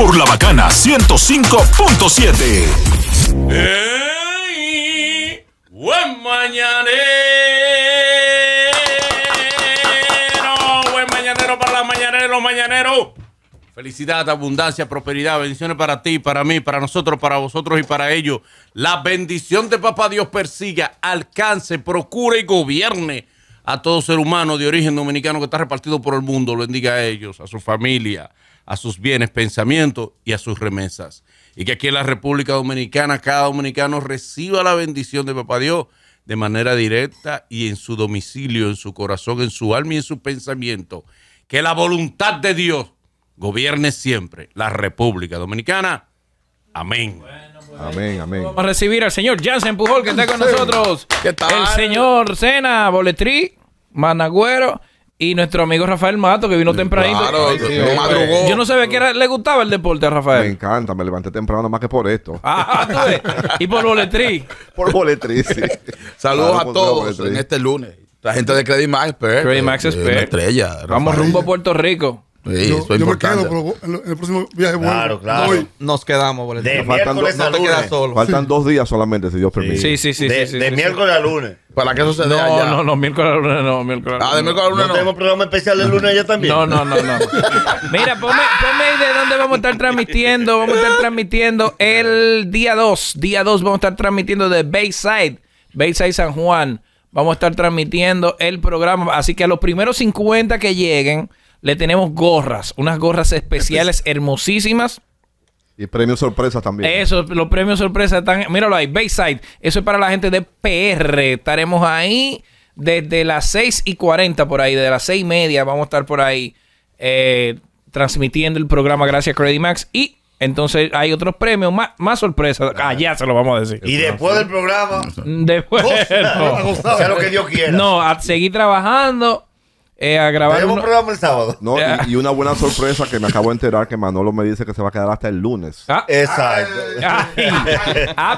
por La Bacana 105.7. ¡Hey! ¡Buen mañanero! ¡Buen mañanero para las mañaneras, los mañaneros! Felicidad, abundancia, prosperidad, bendiciones para ti, para mí, para nosotros, para vosotros y para ellos. La bendición de Papá Dios persiga, alcance, procure y gobierne a todo ser humano de origen dominicano que está repartido por el mundo. Bendiga a ellos, a su familia, a sus bienes, pensamientos y a sus remesas. Y que aquí en la República Dominicana, cada dominicano reciba la bendición de Papá Dios de manera directa y en su domicilio, en su corazón, en su alma y en su pensamiento. Que la voluntad de Dios gobierne siempre la República Dominicana. Amén. Bueno, pues, amén, amén. Vamos a recibir al señor Jansen Pujol, que está con nosotros. ¿Qué tal? El señor Sena Boletri, Managüero, y nuestro amigo Rafael Mato, que vino tempranito. Claro, madrugó. Yo no sabía que le gustaba el deporte a Rafael. Me encanta, me levanté temprano más que por esto. Ah, ¿tú ves? Y por Boletri. Por Boletri, sí. Saludos a todos en este lunes. La gente de Credit Max, Credit Max Expert. Estrella, Rafael. Vamos rumbo a Puerto Rico. Sí, yo me quedo, pero en el próximo viaje vuelvo. Claro, claro. Hoy nos quedamos, Boletri. No te quedas solo. Faltan 2 días solamente, si Dios permite. Sí, de miércoles a lunes. ¿Para qué sucede allá? No, miércoles a lunes no. De miércoles a lunes no. ¿Tenemos programa especial el lunes allá también? No. Mira, ponme ahí de dónde vamos a estar transmitiendo. Vamos a estar transmitiendo el día 2. Día 2 vamos a estar transmitiendo de Bayside. Bayside, San Juan. Vamos a estar transmitiendo el programa. Así que a los primeros 50 que lleguen, le tenemos gorras, unas gorras especiales hermosísimas. Y premios sorpresa también. Eso, los premios sorpresa están... Míralo ahí, Bayside. Eso es para la gente de PR. Estaremos ahí desde las 6:40 por ahí. De las 6:30 vamos a estar por ahí transmitiendo el programa gracias a Credit Max. Y entonces hay otros premios, más sorpresas. Ah, ya se lo vamos a decir. Y después del programa... Después... Sea lo que Dios quiera. No, a seguir trabajando... a grabar un programa el sábado. No, y una buena sorpresa que me acabo de enterar que Manolo me dice que se va a quedar hasta el lunes. Ah, exacto.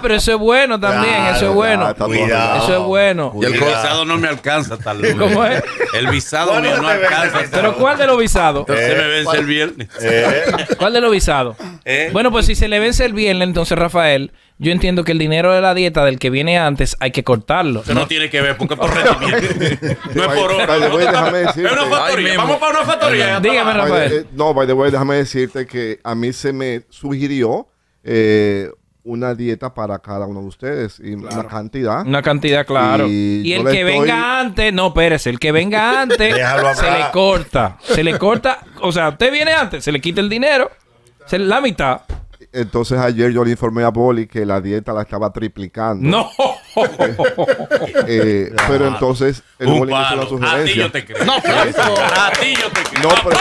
Pero eso es bueno también. Claro, eso es bueno. Cuidado. Eso es bueno. Y el visado no me alcanza hasta el lunes. ¿Cómo es? El visado no alcanza. ¿Pero cuál de los visados? Se me vence el viernes. ¿Cuál de los visados? Bueno, pues si se le vence el viernes, entonces Rafael... Yo entiendo que el dinero de la dieta del que viene antes hay que cortarlo. Eso no tiene que ver, porque es por rendimiento. No es por hora. Es una factoría. Vamos para una factoría. Dígame, Rafael. No, by the way, déjame decirte que a mí se me sugirió una dieta para cada uno de ustedes. Y claro. Una cantidad, claro. Y el que venga antes... No, espérese. El que venga antes se le corta. Se le corta. O sea, usted viene antes, se le quita el dinero. La mitad. Entonces ayer yo le informé a Boli que la dieta la estaba triplicando. ¡No! Pero entonces el Boli hizo la sugerencia. A ti yo te creo. No, a ti yo te creo. No, pero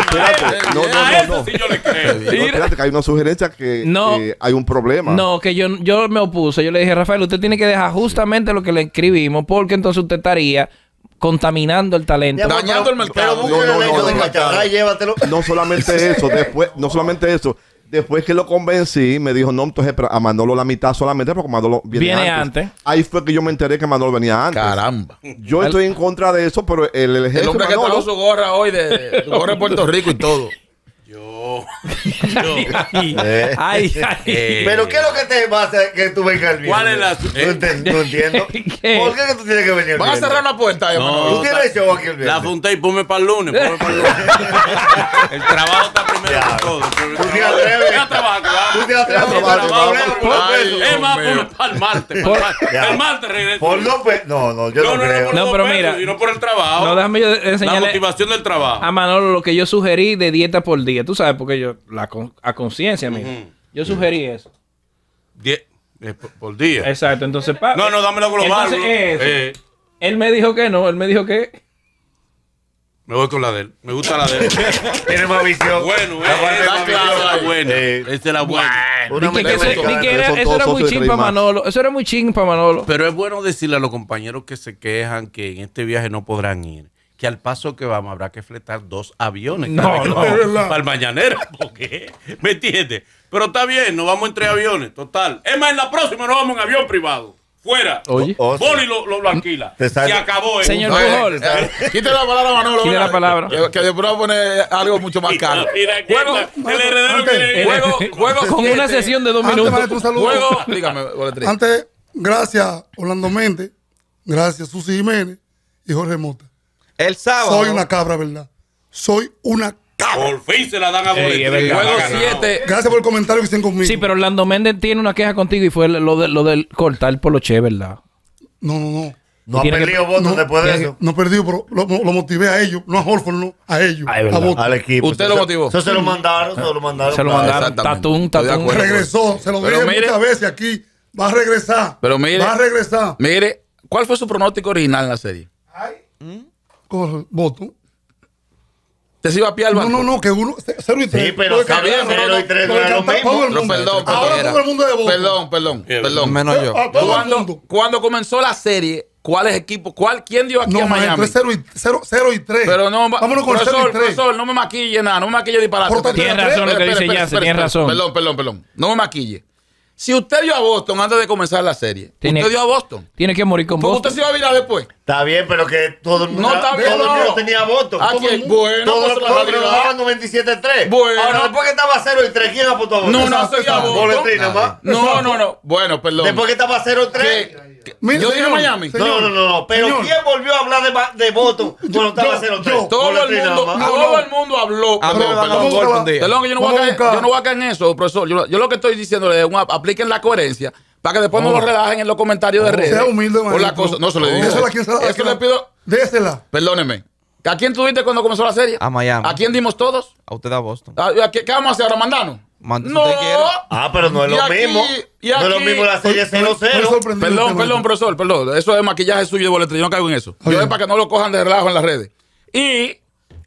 espérate. No. Sí yo le creo. Espérate, que hay una sugerencia que hay un problema. No, que yo me opuse. Yo le dije, Rafael, usted tiene que dejar justamente lo que le escribimos porque entonces usted estaría... contaminando el talento, dañando el mercado. No solamente eso, después, no solamente eso. Después que lo convencí, me dijo, no, entonces a Manolo la mitad solamente porque Manolo viene antes. Ahí fue que yo me enteré que Manolo venía antes. Caramba. Yo estoy en contra de eso, pero el ejército. El hombre que trajo su gorra hoy de gorra de Puerto Rico y todo. Pero ¿qué es lo que te pasa que tú vengas el viernes? ¿Cuál es la no entiendo? ¿Por qué que tú tienes que venir el viernes? Van a cerrar una puerta. Tú tienes show aquí el viernes. La junta y ponme para el lunes. El trabajo está primero que todo. Tú te atreves. Tú te atreves. Es más, ponme para el martes. El martes regreso. Por dos pesos. No, yo no creo. No, pero mira. Sino por el trabajo. No, déjame enseñarle. La motivación del trabajo. A Manolo, lo que yo sugerí de dieta por día. Tú sabes, porque yo, a conciencia, mira. Yo sugerí eso. 10 por día. Exacto, entonces... No, dámelo global. Entonces, él me dijo que no, él me dijo que... Me voy con la de él. Me gusta la de él. Tiene más visión. Bueno, la buena. Esta es la buena. Eso era muy ching para Manolo. Eso era muy ching para Manolo. Pero es bueno decirle a los compañeros que se quejan que en este viaje no podrán ir, que al paso que vamos habrá que fletar 2 aviones. Para el mañanero. ¿Por qué? ¿Me entiendes? Pero está bien, nos vamos en 3 aviones, total. Es más, en la próxima nos vamos en avión privado. Fuera. Oye. Boli lo alquila. Se acabó. Señor Pujol. Quítale la palabra a Manolo. Quítale la palabra. Que después va a poner algo mucho más caro. Juego con una sesión de 2 minutos. Juego. Dígame, Boletri. Antes, gracias, Orlando Méndez. Gracias, Susy Jiménez y Jorge Mota. El sábado. Soy una cabra, ¿verdad? Soy una cabra. Por fin se la dan a Boletri. Juego 7. Gracias por el comentario que estén conmigo. Sí, pero Orlando Méndez tiene una queja contigo y fue lo del cortar por los che, ¿verdad? No. No ha perdido votos después de eso. No perdido, pero lo motivé a ellos. No a Horford, no. A ellos. Al equipo. ¿Usted lo motivó? Eso se lo mandaron. Tatum. Regresó. Se lo dije muchas veces aquí. Va a regresar. Pero mire. Va a regresar. Mire, ¿cuál fue su pronóstico original en la serie? Con voto. ¿Te iba a piar el banco? No, que 0 y 3. Sí, pero está bien, 0 y 3 no era lo mismo. Perdón, ahora todo el mundo de voto. Perdón. Menos yo. Cuando comenzó la serie, ¿cuáles equipos? ¿Quién dio aquí a Miami? No, 0 y 3. Pero no, vámonos con 0 y 3. Profesor, no me maquille nada, no me maquille disparate. Tienes razón lo que dice Jansen, tienes razón. Perdón. No me maquille. Si usted dio a Boston antes de comenzar la serie, usted dio a Boston. Tiene que morir con Boston. ¿Usted se iba a virar después? Está bien, pero que todo el mundo tenía Boston. ¿A quién? Bueno, todos trabajaban 97-3. Bueno. Ahora, después que estaba 0 y 3, ¿quién apostó a Boston? No, soy a Boston. No. Bueno, perdón. Después que estaba 0 y 3. Yo dije Miami. No. Pero ¿quién volvió a hablar de Boston cuando estaba 0 y 3? Todo el mundo habló. Perdón, yo no voy a caer en eso, profesor. Yo lo que estoy diciendo es una aplicación. Apliquen la coherencia para que después no lo relajen en los comentarios de redes. Sea humilde, man. No se lo digo. Eso le pido. Désela. Perdóneme. ¿A quién tuviste cuando comenzó la serie? A Miami. ¿A quién dimos todos? A usted, a Boston. ¿Qué vamos a hacer ahora? ¿Mandarnos? No. Pero no es lo mismo. No es lo mismo la serie 0-0. Perdón, profesor. Perdón. Eso es maquillaje suyo de Boletri. Yo no caigo en eso. Yo es para que no lo cojan de relajo en las redes. Y.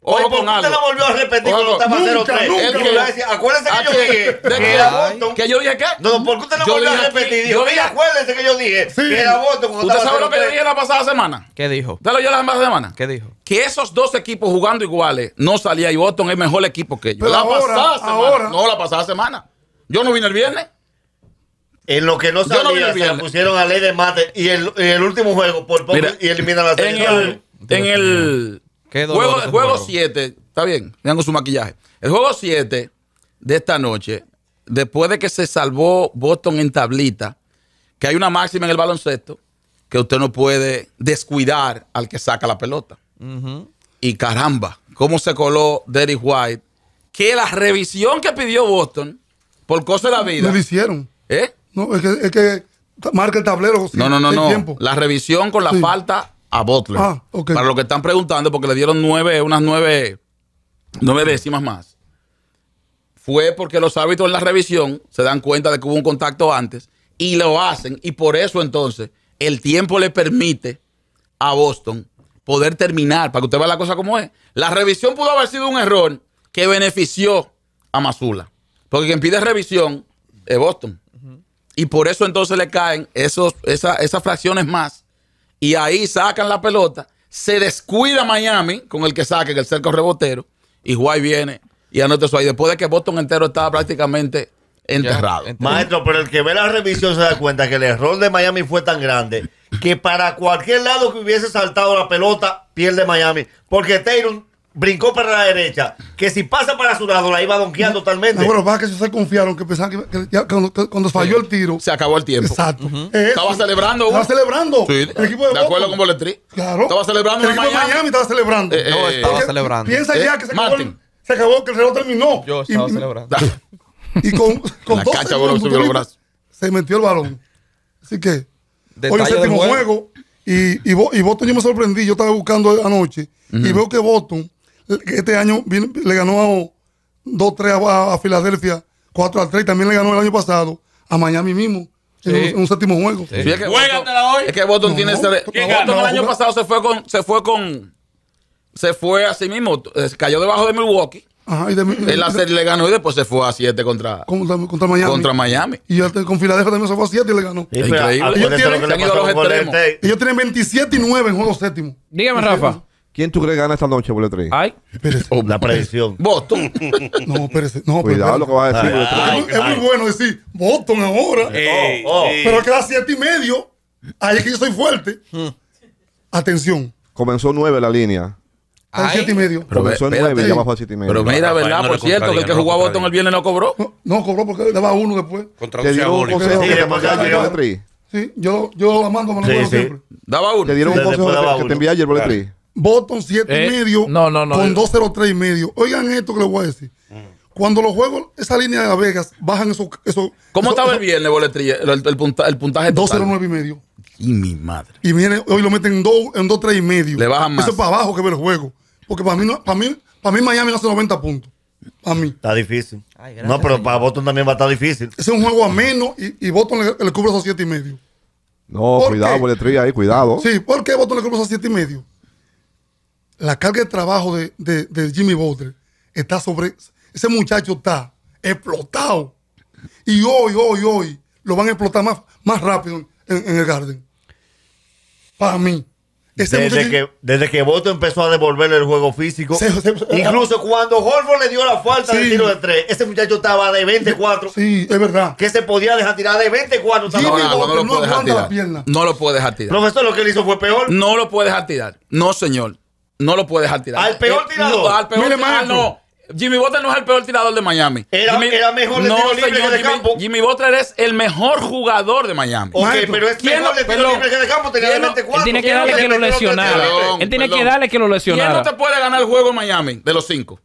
Oye, ¿por qué usted lo volvió a repetir cuando estaba 0-3? Acuérdense que yo dije que era Boston. ¿Que yo dije qué? No, ¿por qué usted lo volvió a repetir? Dijo, mira, acuérdense que yo dije que era Boston cuando estaba 0-3. ¿Usted sabe lo que yo dije la pasada semana? ¿Qué dijo? ¿Usted lo oyó la pasada semana? ¿Qué dijo? Que esos dos equipos jugando iguales no salía y Boston es mejor equipo que ellos. La pasada semana. No, la pasada semana. Yo no vine el viernes. En lo que no salía se le pusieron a ley de mate y el último juego por poco y eliminan la serie. En el... Juego 7, está bien, vean con su maquillaje. El juego 7 de esta noche, después de que se salvó Boston en tablita, que hay una máxima en el baloncesto, que usted no puede descuidar al que saca la pelota. Y caramba, cómo se coló Derrick White, que la revisión que pidió Boston, por cosa de la vida... No lo hicieron. ¿Eh? No, es que marca el tablero. No. La revisión con la falta... a Butler. Okay. Para los que están preguntando, porque le dieron unas nueve décimas más. Fue porque los árbitros en la revisión se dan cuenta de que hubo un contacto antes y lo hacen. Y por eso entonces el tiempo le permite a Boston poder terminar, para que usted vea la cosa como es. La revisión pudo haber sido un error que benefició a Mazula. Porque quien pide revisión es Boston. Y por eso entonces le caen esas fracciones más. Y ahí sacan la pelota, se descuida Miami con el que saque, el cerco rebotero, y White viene y anota eso ahí. Después de que Boston entero estaba prácticamente enterrado. Maestro, pero el que ve la revisión se da cuenta que el error de Miami fue tan grande que para cualquier lado que hubiese saltado la pelota, pierde Miami. Porque Tatum brincó para la derecha, que si pasa para su lado la iba donkeando totalmente. Bueno, para que se confiaron, que pensaban que cuando falló el tiro... Se acabó el tiempo. Exacto. Estaba celebrando. Estaba celebrando. Sí. El equipo de acuerdo con Boletri. Claro. Estaba celebrando. El equipo de Miami estaba celebrando. No, estaba celebrando. Piensa ya que se acabó, que el reloj terminó. Yo estaba celebrando. Y con la cacha, bueno, subió los brazos. Se metió el balón. Así que... Detalle hoy el séptimo juego. Y Boston yo me sorprendí. Yo estaba buscando anoche. Y veo que Boston... Este año le ganó 2-3 a Filadelfia, 4-3. También le ganó el año pasado a Miami mismo, en un séptimo juego. Sí. Es que Boston, hoy. Es que Boston tiene Boston el año pasado se fue así mismo. Cayó debajo de Milwaukee. Ajá, en la serie le ganó y después se fue a 7 contra Miami. Y con Filadelfia también se fue a 7 y le ganó. Sí, ellos tienen 27-9 en juego séptimo. Dígame, Rafa. ¿Quién tú crees que gana esta noche, Boletri? Ay, espérese. La predicción. Boston. No, espérese. No, cuidado lo que vas a decir, Boletri. Es muy bueno decir Boston ahora. Pero que a las 7:30 Ay, es que yo soy fuerte. Atención. Comenzó 9 la línea. Ay, 7 y medio. Comenzó 9 y ya bajó a 7 y medio. Pero mira, ¿verdad? Por cierto, que el que jugó a Boston el viernes no cobró. No cobró porque le va uno después. Contra un Seabónico. Sí, yo la mando, me lo puedo siempre. Daba uno. Te dieron un consejo que te envié ayer, Boletri. Boston 7 y medio con 2.03 y medio. Oigan esto que les voy a decir. Cuando los juegos, esa línea de Las Vegas, bajan esos... ¿Cómo estaba el viernes, Boletri? El puntaje total. 2.09 y medio. Y mi madre. Y miren, hoy lo meten en 2.3 y medio. Le bajan más. Eso es para abajo que ver el juego. Porque para mí Miami no hace 90 puntos. A mí. Está difícil. Ay, gracias, no, pero para Boston también va a estar difícil. Ese es un juego ameno y Boston le cubre esos 7 y medio. No, cuidado, Boletri, ahí, cuidado. Sí, ¿por qué Boston le cubre esos 7 y medio? La carga de trabajo de Jimmy Butler está sobre... Ese muchacho está explotado. Y hoy lo van a explotar más rápido en el Garden. Para mí. Desde que Boston empezó a devolverle el juego físico, incluso cuando Horford le dio la falta del tiro de 3, ese muchacho estaba de 24. Sí, es verdad. Que se podía dejar tirar de 24. No lo puedes tirar. Profesor, lo que él hizo fue peor. No lo puedes tirar. No, señor. No lo puedes tirar. Al peor tirador. No, al peor tirador no. Jimmy Butler no es el peor tirador de Miami. Era mejor de tiro libre que de campo. Jimmy Butler es el mejor jugador de Miami. Ok, pero es mejor de tiro libre que de campo. Tenía de 24. Él tiene que darle que lo lesionara. ¿Quién no te puede ganar el juego en Miami de los 5?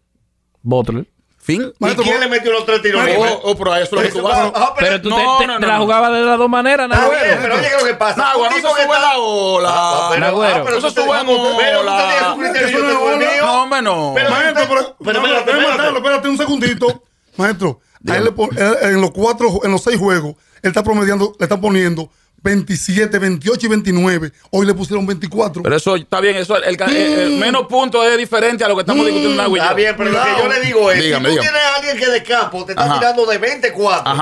Butler. ¿Fin? ¿Y quién le metió los 3 tiros libres? Pero eso es lo que tú vas. Pero tú te la jugabas de las dos maneras, Nagüero. Pero oye, ¿qué es lo que pasa? Nagüero, no se sube la ola. Nagüero. Pero eso sube en ola. No, hombre, no. Pero espérate un segundito. Maestro, en los 6 juegos, él está promediando, le está poniendo 27, 28 y 29. Hoy le pusieron 24. Pero eso está bien. Eso el menos punto es diferente a lo que estamos discutiendo. Está bien, pero lo que yo le digo es, dígame, si tú tienes a alguien que de campo te está tirando de 24,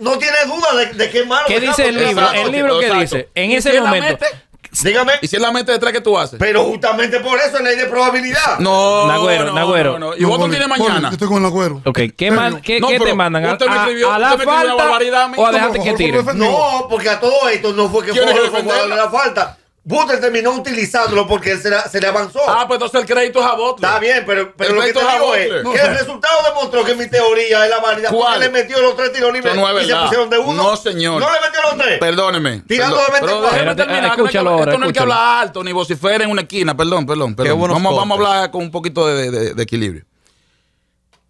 no tienes duda de qué malo. ¿Qué dice el libro? El libro que dice, en ese momento... Dígame. ¿Y si es la mente detrás que tú haces? Pero justamente por eso es ley de probabilidad. No, Nagüero. ¿Y vos tú tienes mañana? Yo estoy con Nagüero. Ok, ¿qué te mandan? ¿A la falta o a dejarte que tire? No, porque a todo esto no fue que fue la falta. Butler terminó utilizándolo porque él se le avanzó. Ah, pues entonces el crédito es a Butler. Está bien, pero lo que te digo es que el resultado demostró que mi teoría es la válida. ¿Cuál? Porque le metió los 3 tiros libres y se pusieron de 1. No, señor. ¿No le metió los 3? Perdóneme. Tirando de 24. Escúchalo ahora. Esto no hay que hablar alto ni vocifera en una esquina. Perdón. Vamos a hablar con un poquito de equilibrio.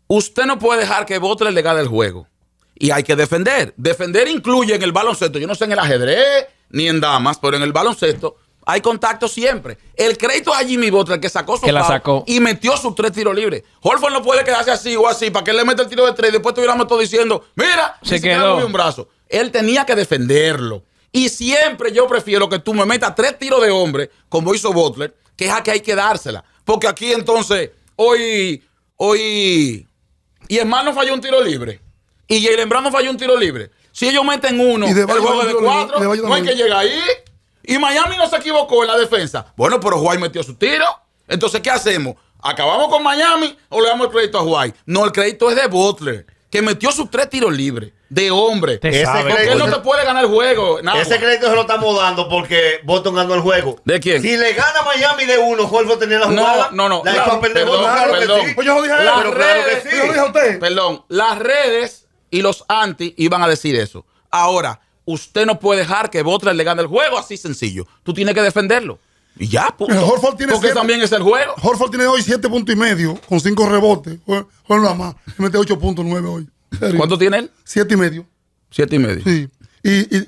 Usted no puede dejar que Butler le gane el juego. Y hay que defender. Defender incluye en el baloncesto. Yo no sé en el ajedrez ni en damas, pero en el baloncesto hay contacto siempre. El crédito a Jimmy Butler que sacó su foul y metió sus 3 tiros libres. Horford no puede quedarse así o así para que él le meta el tiro de 3 y después estuviéramos todos diciendo, mira, se quedó un brazo. Él tenía que defenderlo. Y siempre yo prefiero que tú me metas 3 tiros de hombre, como hizo Butler, que es a que hay que dársela. Porque aquí entonces, hoy y hermano falló un tiro libre. Y Jaylen Brown falló un tiro libre. Si ellos meten uno, el juego de 4, no hay que llegar ahí. Y Miami no se equivocó en la defensa. Bueno, pero White metió su tiro. Entonces, ¿qué hacemos? ¿Acabamos con Miami o le damos el crédito a White? No, el crédito es de Butler, que metió sus 3 tiros libres de hombre. Porque él no te puede ganar el juego. Nada. Ese crédito se lo estamos dando porque Boston ganó el juego. ¿De quién? Si le gana Miami de 1, Horford tenía la jugada. No. La iba a perder. Perdón. Las redes y los anti iban a decir eso. Ahora, usted no puede dejar que Butler le gane el juego así sencillo. Tú tienes que defenderlo. Y ya, porque también es el juego. Horford tiene hoy 7.5 con 5 rebotes. Juega nada más. Se mete 8.9 hoy. ¿Cuánto tiene él? 7.5. 7.5. Sí.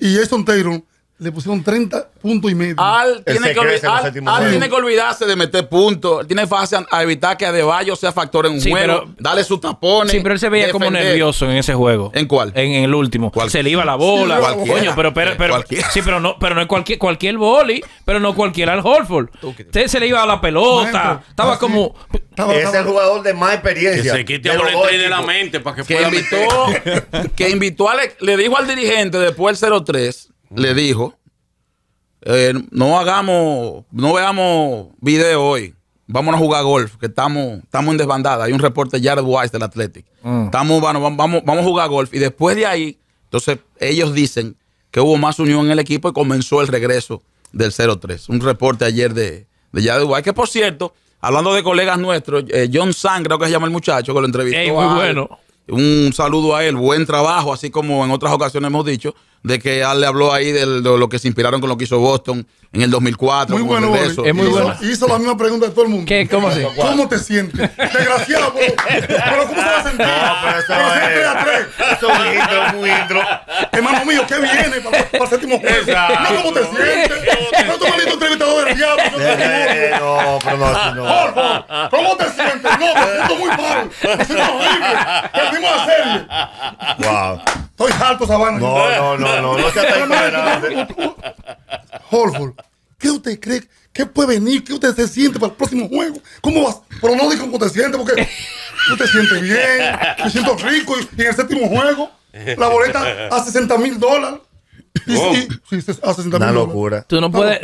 Y Jason Taylor le pusieron 30.5. Al tiene que olvidarse de meter puntos. Él tiene fase a evitar que Adebayo sea factor en un juego. Dale sus tapones. Sí, pero él se veía defender. Como nervioso en ese juego. ¿En cuál? En el último. Se le iba la bola. Sí, cualquiera. Coño, pero no es cualquier boli, pero no cualquiera al Horford. Se le iba a la pelota. Maestro, estaba como... Es el jugador de más experiencia. Que se quite el Boletri de la mente para que pueda meter. Que invitó a... Le dijo al dirigente después del 0-3... Le dijo, no veamos video hoy. Vamos a jugar golf, que estamos en desbandada. Hay un reporte de Jared Weiss del Athletic. Vamos a jugar golf. Y después de ahí, entonces ellos dicen que que hubo más unión en el equipo y comenzó el regreso del 0-3. Un reporte ayer de Jared Weiss, que por cierto, hablando de colegas nuestros, John San, creo que se llama el muchacho que lo entrevistó. Ey, muy bueno. Un saludo a él, buen trabajo, así como en otras ocasiones hemos dicho, de que él le habló ahí de lo que se inspiraron con lo que hizo Boston en el 2004. Muy bueno, eso. Es muy bueno. Hizo la misma pregunta de todo el mundo. ¿Qué? ¿Cómo así? ¿Cómo te sientes? Desgraciado, pero ¿cómo se va a sentir? No, pero eso es un intro, muy intro. Hermano mío, ¿qué viene para el séptimo juego? Exacto. No, ¿cómo te sientes? No, tú maldito entrevistador del diablo. No, pero no, no. Horford, ¿cómo te sientes? No, me siento muy mal. Me siento horrible. Perdimos la serie. Wow. Estoy harto, Sabana. No se ataca. Horford, ¿qué usted cree? ¿Qué puede venir? ¿Qué usted se siente para el próximo juego? ¿Cómo vas? Pero no digo cómo te sientes, porque tú te sientes bien, me siento rico y en el séptimo juego, la boleta a $60,000. Oh. Sí, a $60,000. Una locura. Tú no puedes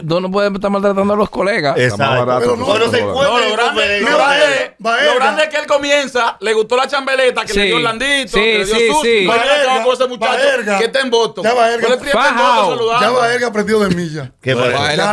estar maltratando a los colegas. Exacto. Pero no se encuentra. Lo grande es que él comienza. Le gustó la chambeleta que le dio Orlandito. Sí. Que está en Boston. Ya va Erga aprendido de milla. Ya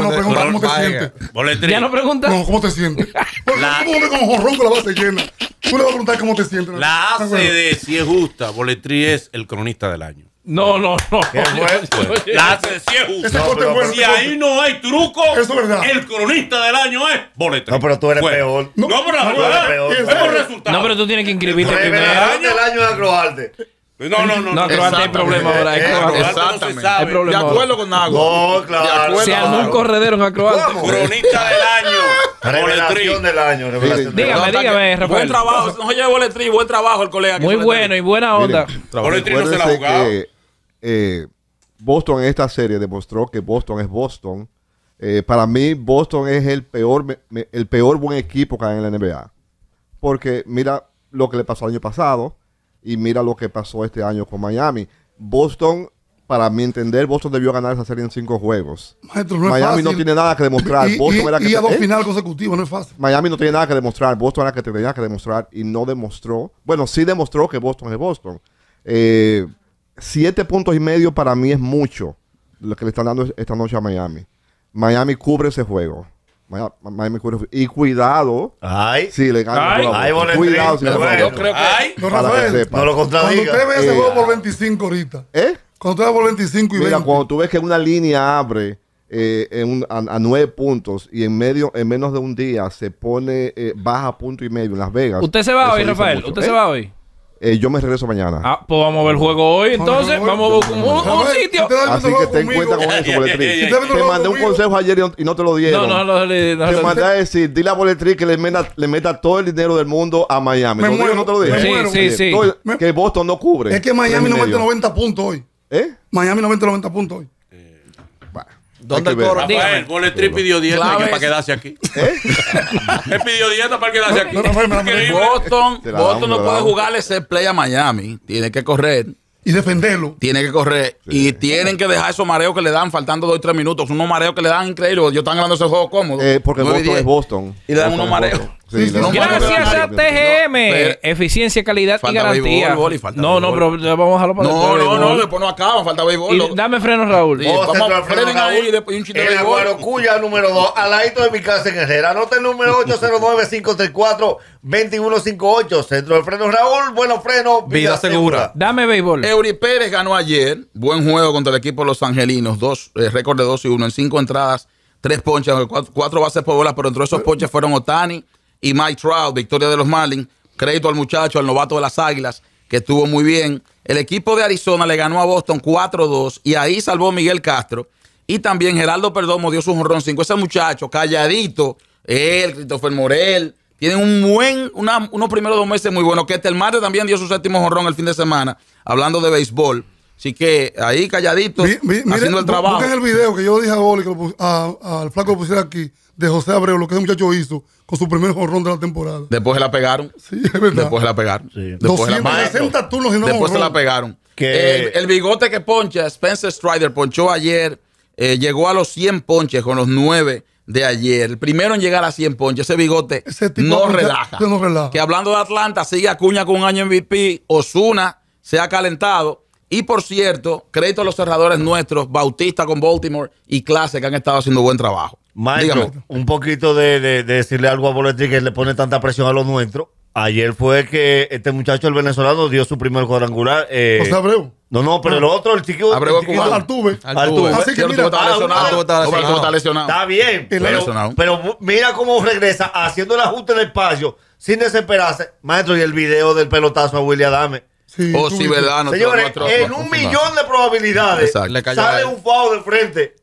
no preguntas cómo te sientes. Ya no preguntas. No, ¿cómo te sientes? Porque tú con jorrón con la base llena. Tú le vas a preguntar cómo te sientes. La ACD, si es justa, Boletri es el cronista del año. No. ¿Qué fue? La hace si es justo. Si ahí no hay truco, eso es verdad. El cronista del año es Boletri. No, pero tú eres peor. No, pero tú eres peor. No, pero tú tienes que inscribirte primero. El año de Croarte. No, Croarte hay problema ahora. Exactamente. De acuerdo con Nago. No, claro. Si algún corredero en Croarte. Cronista del año. Revelación del año. Dígame, Rafael. Buen trabajo. No lleve Boletri, buen trabajo el colega. Muy bueno y buena onda. Boletri no se la jugaba. Boston en esta serie demostró que Boston es Boston. Para mí, Boston es el peor buen equipo que hay en la NBA. Porque mira lo que le pasó el año pasado y mira lo que pasó este año con Miami. Boston, para mi entender, Boston debió ganar esa serie en 5 juegos. Maestro, no Miami es fácil. No tiene nada que demostrar. Boston era que a 2 finales consecutivos, no es fácil. Miami no tiene nada que demostrar. Boston era que tenía que demostrar y no demostró. Bueno, sí demostró que Boston es Boston. 7.5 puntos para mí es mucho lo que le están dando esta noche a Miami. Miami cubre ese juego. Miami cubre. Y cuidado. Si le ganan. Cuidado. Yo creo que no lo contradiga. Cuando usted ve ese juego por 25 ahorita. Cuando usted ve por 25 y mira, 20. Cuando tú ves que una línea abre a 9 puntos y en menos de un día se pone baja 1.5 en Las Vegas. ¿Usted se va hoy, Rafael? ¿Usted se va hoy? Yo me regreso mañana. Pues vamos a ver el juego hoy, entonces. Vamos a un sitio. Así que ten cuenta con eso, Boletri. Te mandé un consejo ayer y no te lo dieron. No. Te mandé a decir, dile a Boletri que le meta todo el dinero del mundo a Miami. No te lo dije. Sí. Que Boston no cubre. Es que Miami no mete 90 puntos hoy. Miami no mete 90 puntos hoy. ¿Dónde corre? Rafael, Boletri pidió dieta para quedarse aquí. Él pidió dieta para quedarse aquí. Boston no puede jugarle ese play a Miami. Tiene que correr. Y defenderlo. Tiene que correr. Sí. Y tienen que dejar esos mareos que le dan faltando 2-3 minutos. Unos mareos que le dan increíbles. Yo están ganando ese juego cómodo. Porque Boston es Boston. Y le dan unos mareos. Gracias a TGM. Eficiencia, calidad y garantía. No, pero vamos a dejarlo para después. No, después no acaba. Falta béisbol. Dame freno, Raúl. Vamos a freno ahí y después un chiste de béisbol. En Aguarocuya, número 2, al ladito de mi casa en Herrera. Anota el número 809-534-2158. Centro de frenos, Raúl. Buenos frenos. Vida segura. Dame béisbol. Eury Pérez ganó ayer. Buen juego contra el equipo de los angelinos. Récord de 2-1. En 5 entradas, 3 ponches, 4 bases por bolas. Pero entre esos ponches fueron Otani y Mike Trout, victoria de los Marlins. Crédito al muchacho, al novato de las Águilas, que estuvo muy bien. El equipo de Arizona le ganó a Boston 4-2 y ahí salvó Miguel Castro. Y también Gerardo Perdomo dio su jonrón 5. Ese muchacho, calladito, él, Christopher Morel, tienen unos primeros 2 meses muy buenos. Que este el martes también dio su 7º jonrón el fin de semana, hablando de béisbol. Así que ahí calladito, haciendo el trabajo. Busquen el video que yo dije a Oli, que al flaco lo pusiera aquí, de José Abreu, lo que ese muchacho hizo con su primer jonrón de la temporada. Después se la pegaron. Sí, es verdad. Después se la pegaron. Sí. Después 260 turnos y no después se la pegaron. El bigote que poncha, Spencer Strider, ponchó ayer. Llegó a los 100 ponches con los 9 de ayer. El primero en llegar a 100 ponches. Ese bigote no relaja. Que hablando de Atlanta, sigue Acuña con un año MVP. Osuna se ha calentado. Y por cierto, crédito a los cerradores nuestros, Bautista con Baltimore y Clase, que han estado haciendo buen trabajo. Maestro, un poquito de decirle algo a Boletri, que le pone tanta presión a los nuestros. Ayer fue que este muchacho, el venezolano, dio su primer cuadrangular. José Abreu. No, pero el otro, el chiquillo. Abreu jugaba Altube. Así que mira, está lesionado. Está bien, pero mira cómo regresa haciendo el ajuste del espacio sin desesperarse. Maestro, y el video del pelotazo a Willy Adame. Sí, oh, sí, verdad. Señores, en un millón de probabilidades sale un foul de frente.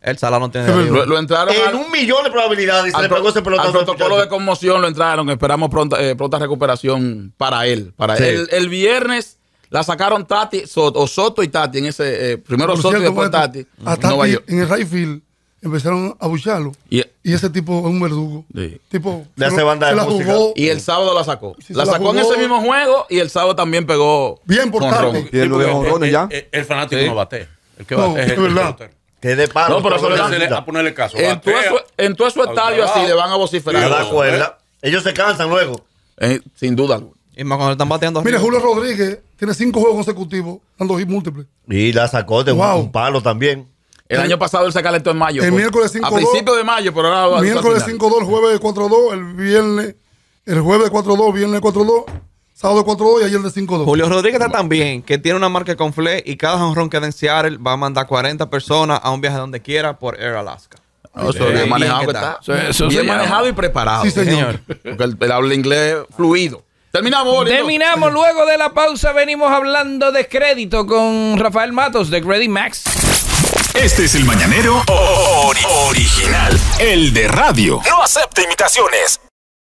El Salá no tiene. Lo entraron en un millón de probabilidades. Se le pegó ese pelotazo. Al protocolo de conmoción lo entraron. Esperamos pronta recuperación para él. El viernes la sacaron Soto y Tati en ese. Primero Soto y después Tati. En el right field empezaron a bucharlo. Y ese tipo es un verdugo. Sí. Tipo, le hace banda de música. Y el sábado la sacó. Sí, la sacó en ese mismo juego y el sábado también pegó. Bien por Tati. Y el fanático no bate. El que bate es el que de paro. No, pero eso a ponerle caso. En todo su estadio así le van a vociferar. La cuerda. Ellos se cansan luego. Sin duda. Y más cuando están bateando. Mire, Julio Rodríguez tiene 5 juegos consecutivos dando hit múltiples. Y la sacó de un palo también. El año pasado él se calentó en mayo. El miércoles 5-2. A principios de mayo, pero ahora va a miércoles 5-2, el jueves 4-2, el viernes. El jueves 4-2, viernes 4-2. Sábado 4-2 y ayer de 5-2. Julio Rodríguez está tan bien que tiene una marca con Fle y cada jonrón que den Seattle va a mandar 40 personas a un viaje donde quiera por Air Alaska. Eso bien manejado, bien manejado y preparado. Sí, señor. Porque él habla inglés fluido. Terminamos luego de la pausa. Venimos hablando de crédito con Rafael Matos de Credit Max. Este es el mañanero original, el de radio. No acepta imitaciones.